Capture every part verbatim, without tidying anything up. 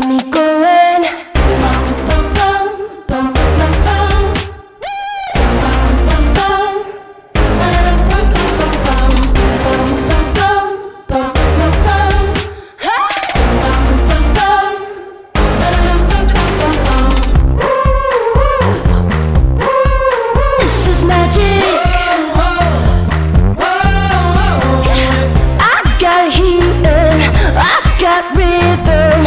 got me going. This is magic. I got healing, I got rhythm.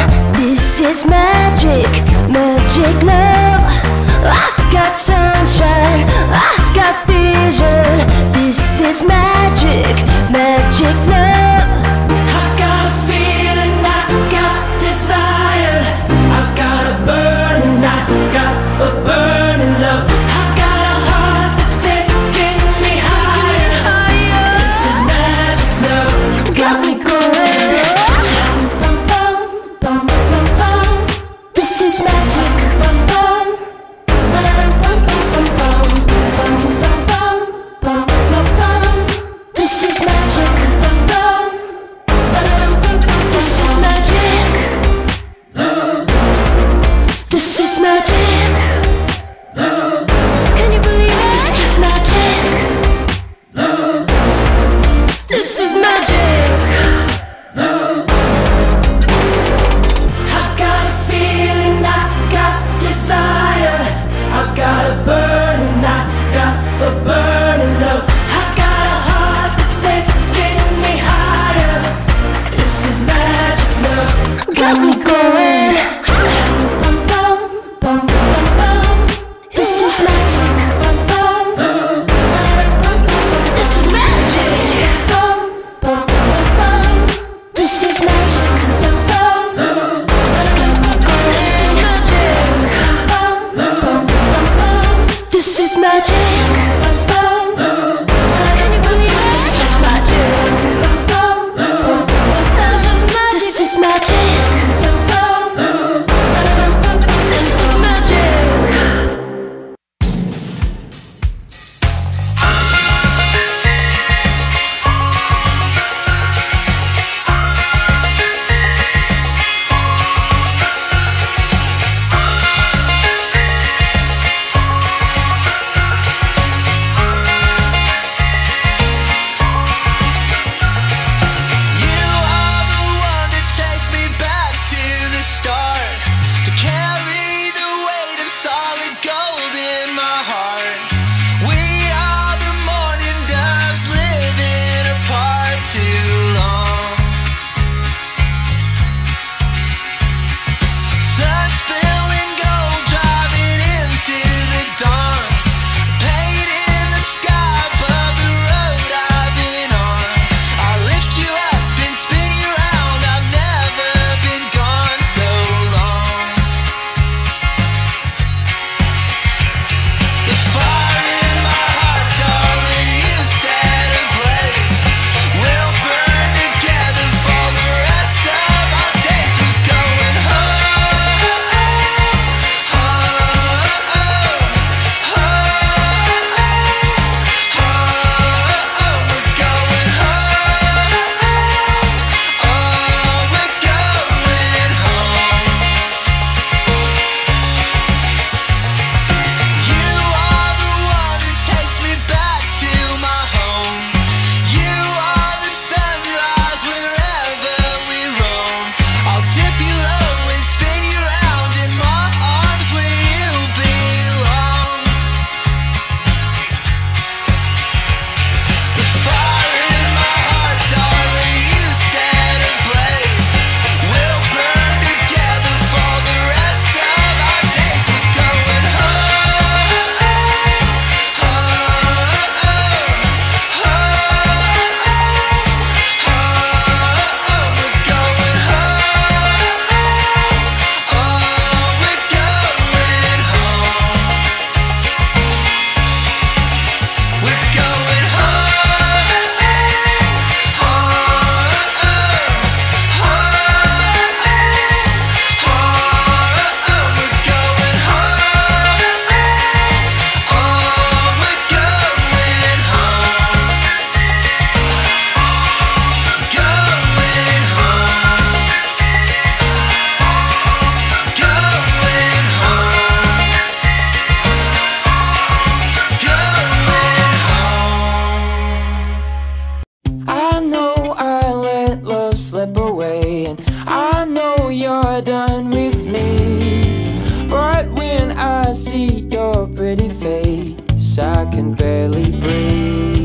It's magic, magic love. I got sunshine, I got vision. This is magic, magic love. I got a feeling, I got desire. I got a burning, I got a burning love. I got a heart that's taking me higher, higher. This is magic love. You got me going. This is magic. This is magic. This is magic. This is magic. Can you believe it? This is magic. This is magic. I got are done with me. But when I see your pretty face, I can barely breathe.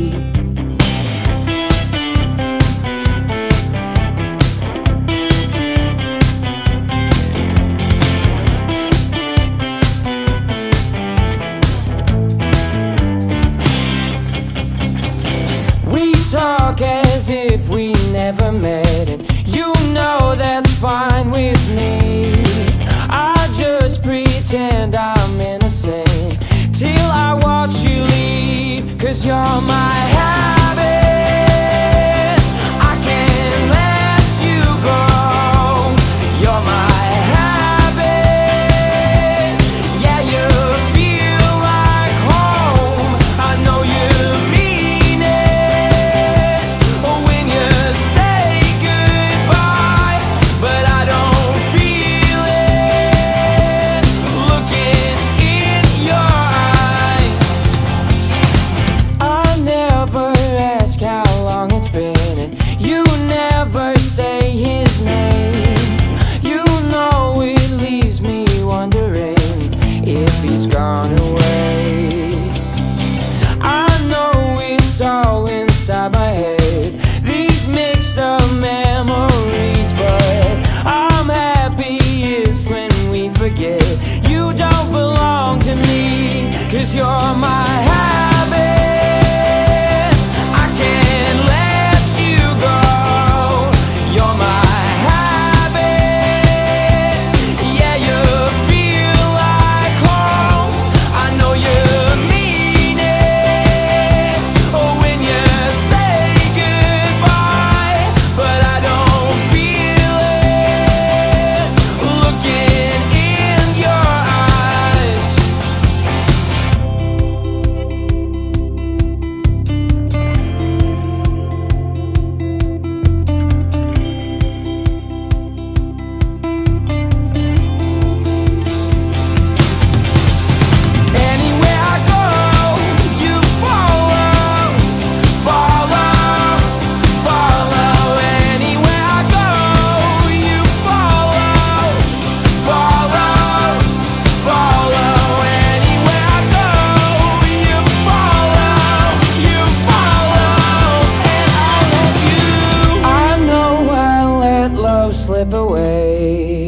We talk as if we never met, and you know that's fine with me. I just pretend I'm innocent till I watch you leave, 'cause you're my habit. I can't let you go. You're my habit. Yeah, you feel like home. I know you mean it when you say goodbye, but I don't feel it looking in your eyes. I never ask how long it's been, and you never say his name. You know it leaves me wondering if he's gone away. I know it's all inside my head, these mixed up memories, but I'm happiest when we forget. You don't belong to me, 'cause you're my habit. I can't let you go. You're my habit. Yeah, you feel like home. I know you mean it when you say goodbye, but I don't feel it looking in your eyes. Anywhere I go, you follow, follow, follow. Anywhere I go, you follow, follow, follow. Anywhere I go, you follow, you follow, and I want you. I know I let love slip away. There's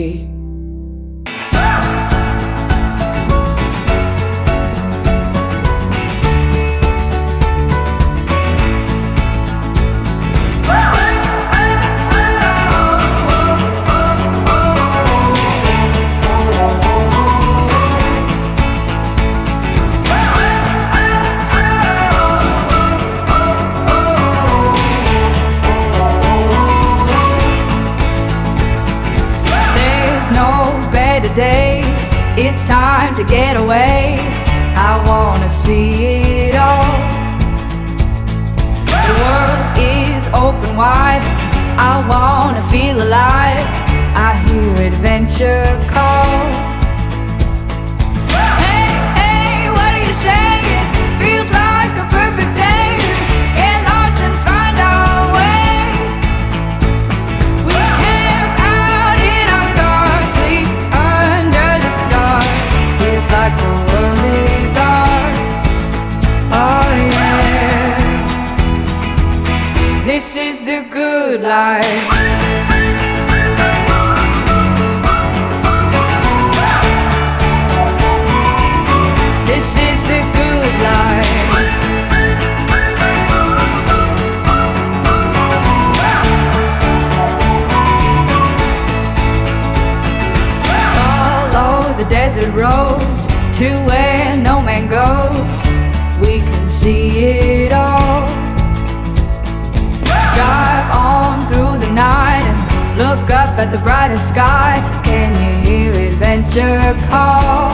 no better day, it's time to get away. I wanna see it all. The world is open wide, I wanna feel alive. I hear adventure call. Hey, hey, what are you saying? Feels like a perfect day. Get lost and find our way. We camp out in our cars, sleep under the stars. Feels like the world is ours. Oh yeah, this is the good life. This is the good life. Follow the desert roads to where no man goes. We can see it all. Drive on through the night and look up at the brighter sky. Can you hear adventure call?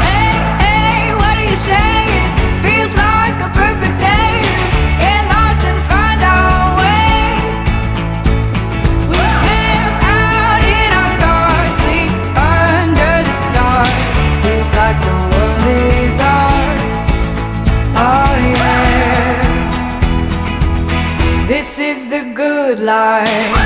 Hey, hey, what are you saying? Feels like a perfect day. Get lost and find our way. We camp out in our cars, sleep under the stars. Feels like the world is ours. Oh yeah, this is the good life.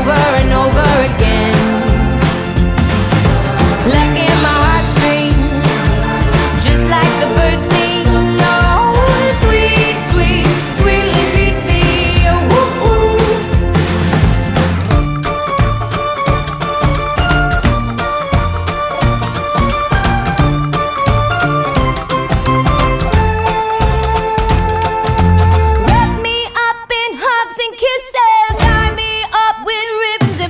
over and over again. Like in my heartstrings, just like the bird sings. Oh, tweet, tweet, tweetly, tweetly, oh, ooh, ooh. Wrap me up in hugs and kisses. To go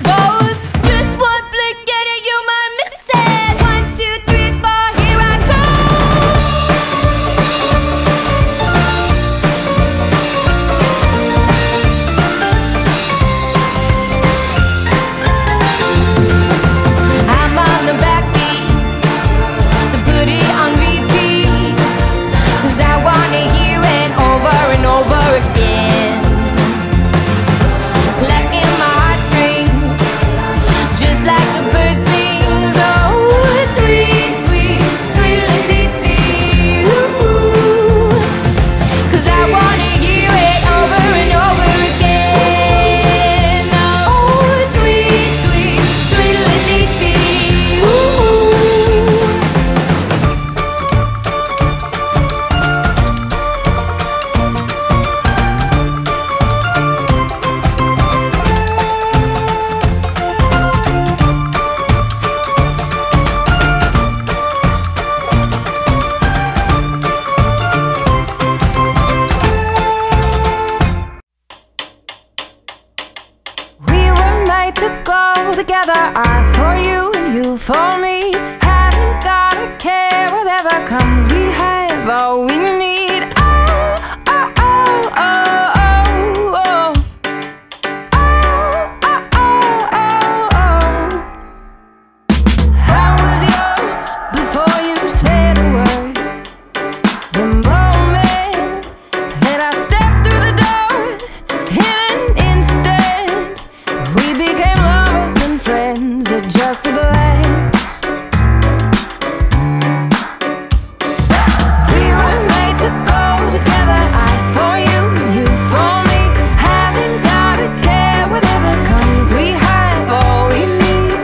together, I for you and you for me. Haven't gotta care, whatever comes, we have all we need. Oh, oh, oh, oh, oh, oh, oh, oh, oh, oh. I was yours before you said a word. The moment that I stepped through the door, in an instant, we became just a glance. We were made to go together. I for you, you for me. Haven't gotta care, whatever comes, we have all we need.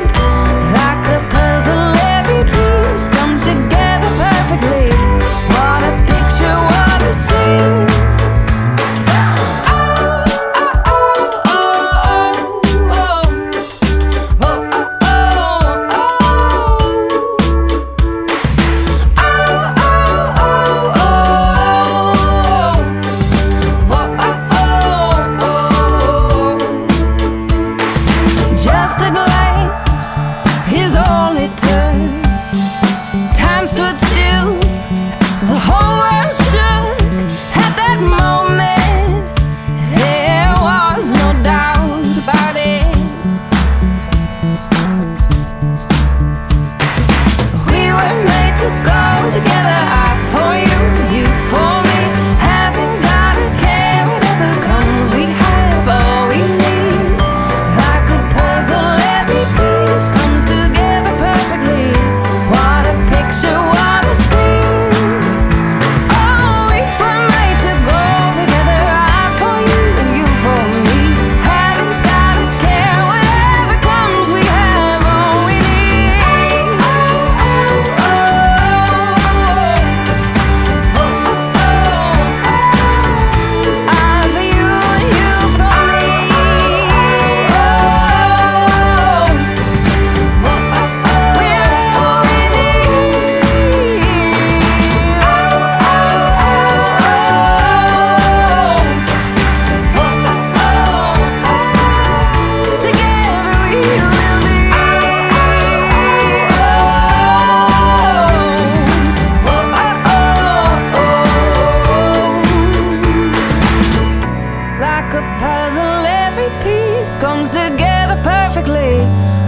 Like a puzzle, every piece comes together perfectly.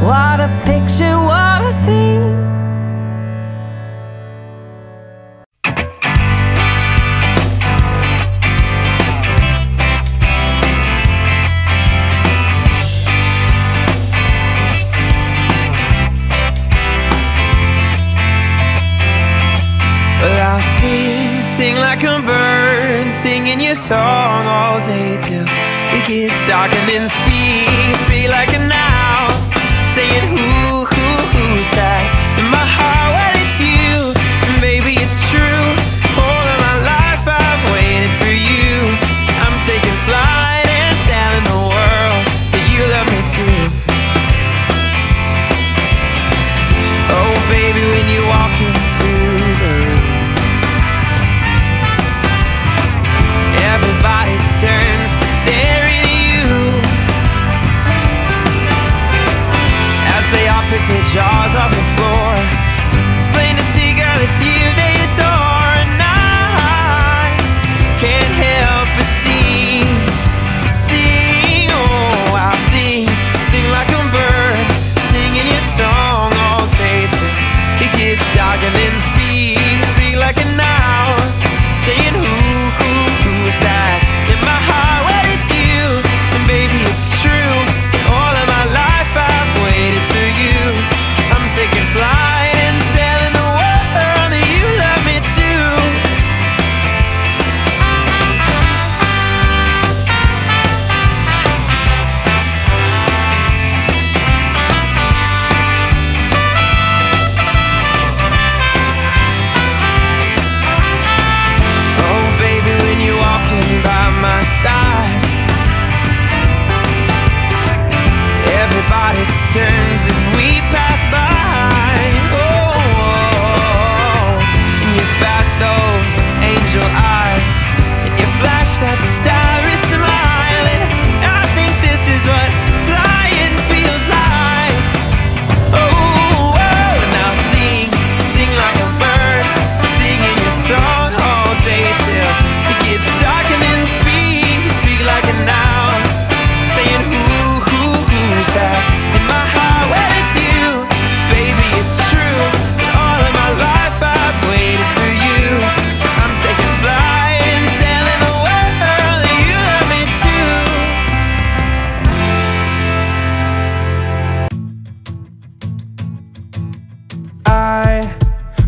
What a picture, what a scene. What a picture, what a scene. Well, I'll sing, sing like a bird, singing your song all day till it gets dark, and then speak, speak like a night. pick their jaws off the floor. It's plain to see, God, it's you they adore. And I can't help but sing, sing, oh, I'll sing, sing like a bird, singing your song all day till it gets dark, and then speak, speak like an owl, saying who, who, who's that in my heart? Well, it's you, and baby, it's true. Taking flight and telling the world that you love me too. Oh baby, when you're walking by my side, everybody turns as we pass by.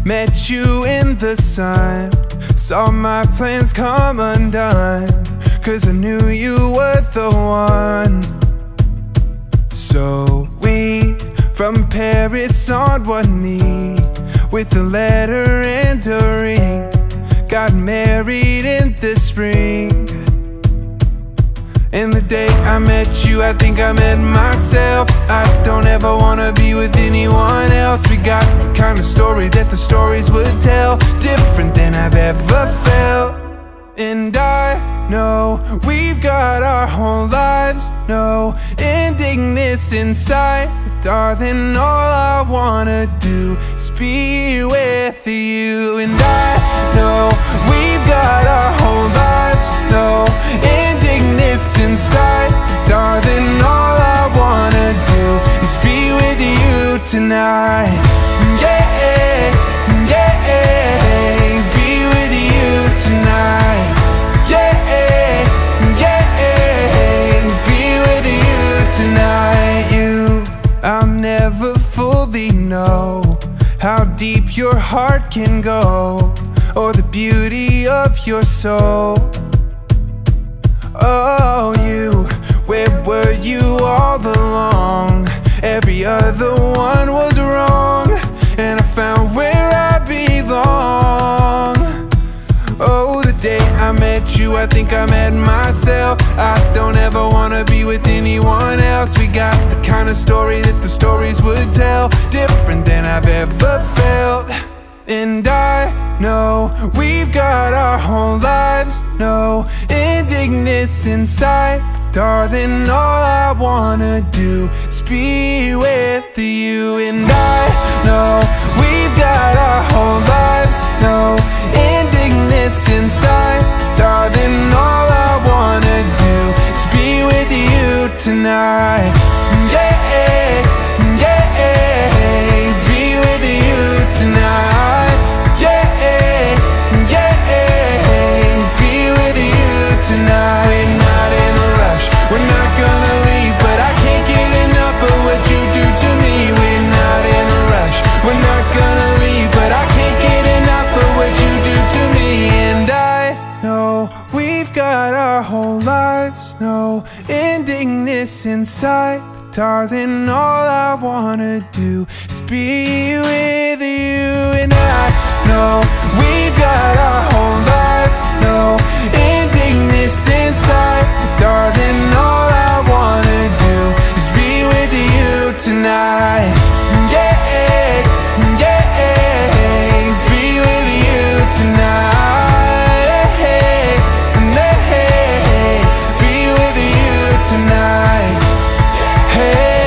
Met you in the sun, saw my plans come undone, 'cause I knew you were the one. So we, from Paris on one knee, with a letter and a ring, got married in the spring. And the day I met you, I think I met myself. I don't ever wanna be with anyone else. We got the kind of story that the stories would tell, different than I've ever felt. And I know we've got our whole lives, no ending this inside. But darling, all I wanna do is be with you. And I know we've got our whole lives, no ending this inside. Darling, all I wanna do is be with you tonight. Yeah, yeah, be with you tonight. Yeah, yeah, be with you tonight. You, I'll never fully know how deep your heart can go, or the beauty of your soul. Oh, you, where were you all along? Every other one was wrong, and I found where I belong. Oh, the day I met you, I think I met myself. I don't ever wanna be with anyone else. We got the kind of story that the stories would tell, different than I've ever felt. And I know we've got our whole lives, no ending this inside. Darling, all I wanna do is be with you. And I know we've got our whole lives, no ending this inside. Darling, all I wanna do is be with you tonight. Yeah, yeah, be with you tonight. Tonight, we're not in a rush, we're not gonna leave, but I can't get enough of what you do to me. We're not in a rush, we're not gonna leave, but I can't get enough of what you do to me. And I know we've got our whole lives, no ending this inside. Darling, all I wanna do is be with you. And I know we've got our whole lives, no ending this inside. Darling, all I wanna do is be with you tonight. Yeah, yeah, be with you tonight. Hey, be with you tonight. Hey,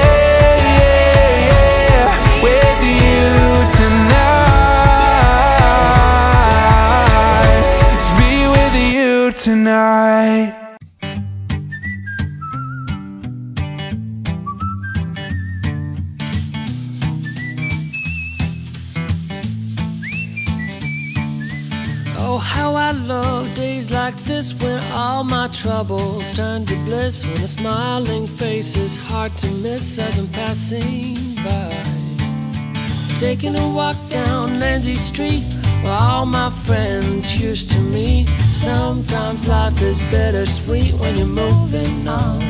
yeah. How I love days like this, when all my troubles turn to bliss, when a smiling face is hard to miss as I'm passing by. Taking a walk down Lindsay Street, where all my friends used to meet. Sometimes life is bittersweet when you're moving on.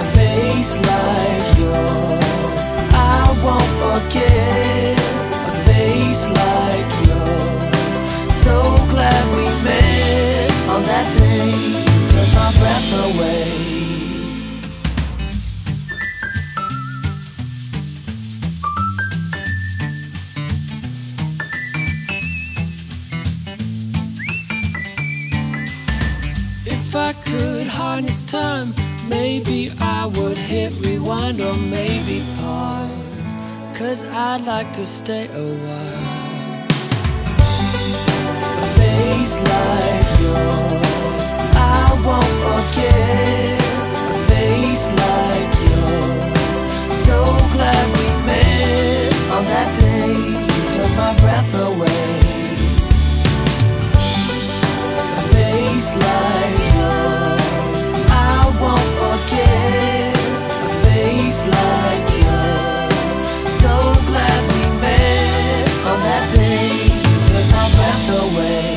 A face like yours, I won't forget. A face like yours, so glad we met. On that day, took my breath away. If I could harness time, maybe I would hit rewind or maybe pause, 'cause I'd like to stay a while. A face like yours, I won't forget. A face like yours, so glad we met. On that day, you took my breath away. A face like yours, like yours, so glad we met. On that day, you took my breath away.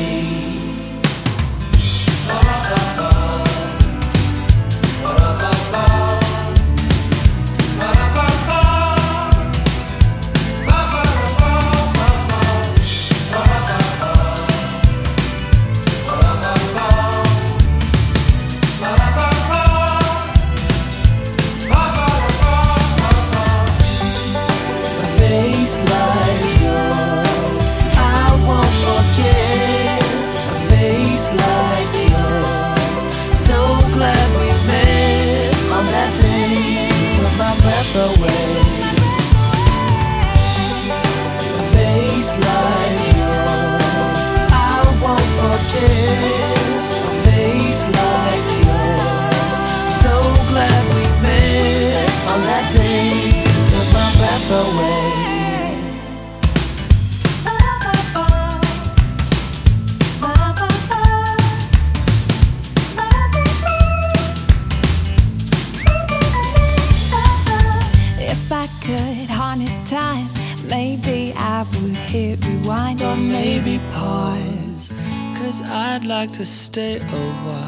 To stay over. Right.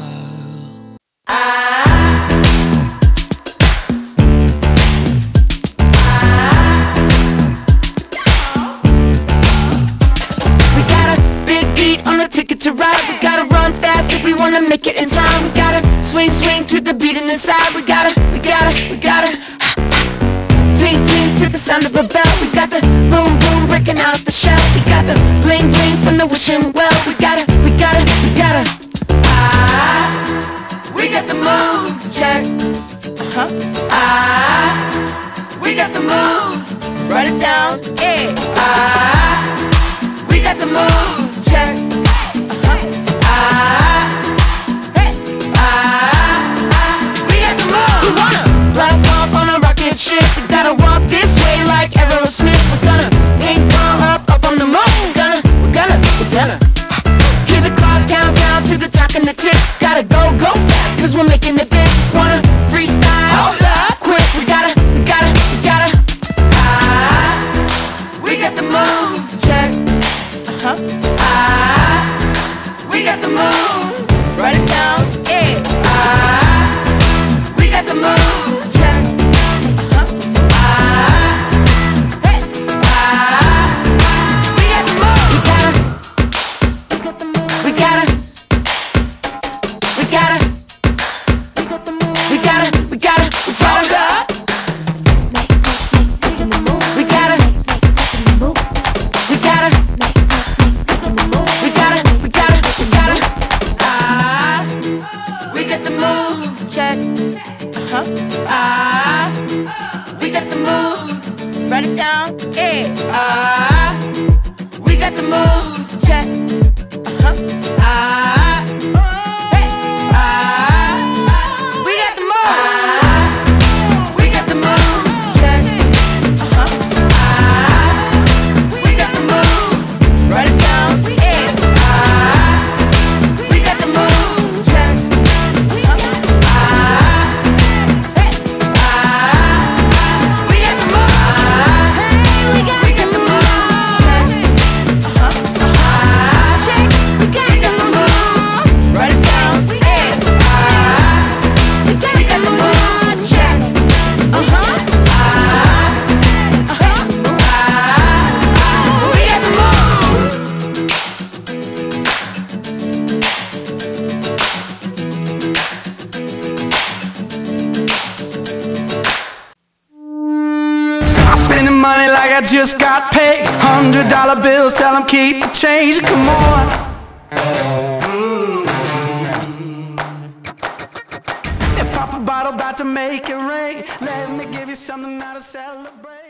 money like I just got paid. Hundred dollar bills, tell them keep the change. Come on. Mm-hmm. Pop a bottle, about to make it rain. Let me give you something now to celebrate.